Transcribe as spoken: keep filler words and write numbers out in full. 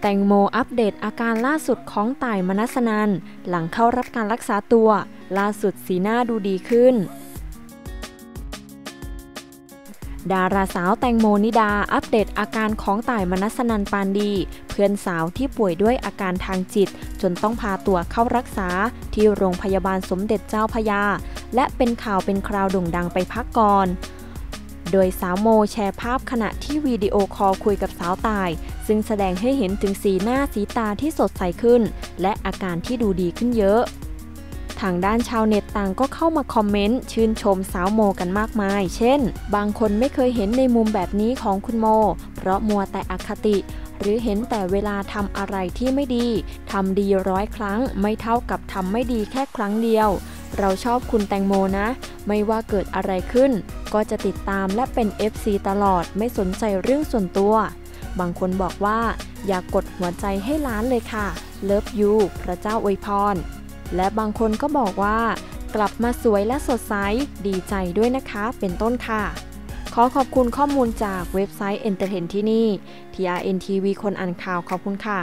แตงโมอัปเดตอาการล่าสุดของต่าย มนัสนันท์หลังเข้ารับการรักษาตัวล่าสุดสีหน้าดูดีขึ้นดาราสาวแตงโมนิดาอัปเดตอาการของต่าย มนัสนันท์ปานดีเพื่อนสาวที่ป่วยด้วยอาการทางจิตจนต้องพาตัวเข้ารักษาที่โรงพยาบาลสมเด็จเจ้าพระยาและเป็นข่าวเป็นคราวโด่งดังไปพักก่อนโดยสาวโมแชร์ภาพขณะที่วิดีโอคอลคุยกับสาวต่ายซึ่งแสดงให้เห็นถึงสีหน้าสีตาที่สดใสขึ้นและอาการที่ดูดีขึ้นเยอะทางด้านชาวเน็ตต่างก็เข้ามาคอมเมนต์ชื่นชมสาวโมกันมากมายเช่นบางคนไม่เคยเห็นในมุมแบบนี้ของคุณโมเพราะมัวแต่อคติหรือเห็นแต่เวลาทำอะไรที่ไม่ดีทำดีร้อยครั้งไม่เท่ากับทำไม่ดีแค่ครั้งเดียวเราชอบคุณแตงโมนะไม่ว่าเกิดอะไรขึ้นก็จะติดตามและเป็น เอฟ ซี ตลอดไม่สนใจเรื่องส่วนตัวบางคนบอกว่าอยากกดหัวใจให้ล้านเลยค่ะเลิฟยูพระเจ้าอวยพรและบางคนก็บอกว่ากลับมาสวยและสดใสดีใจด้วยนะคะเป็นต้นค่ะขอขอบคุณข้อมูลจากเว็บไซต์ Entertain ที่นี่ ที อาร์ เอ็น ที วี คนอ่านข่าวขอบคุณค่ะ